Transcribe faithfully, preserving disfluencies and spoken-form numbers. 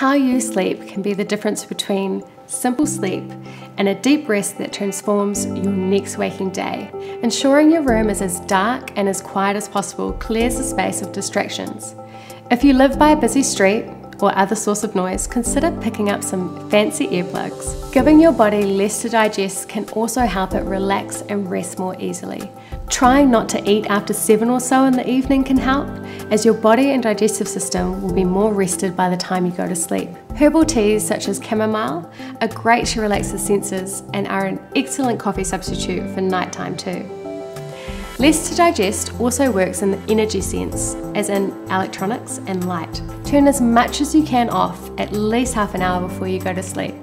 How you sleep can be the difference between simple sleep and a deep rest that transforms your next waking day. Ensuring your room is as dark and as quiet as possible clears the space of distractions. If you live by a busy street or other source of noise, consider picking up some fancy earplugs. Giving your body less to digest can also help it relax and rest more easily. Trying not to eat after seven or so in the evening can help, as your body and digestive system will be more rested by the time you go to sleep. Herbal teas such as chamomile are great to relax the senses and are an excellent coffee substitute for nighttime too. Less to digest also works in the energy sense, as in electronics and light. Turn as much as you can off at least half an hour before you go to sleep.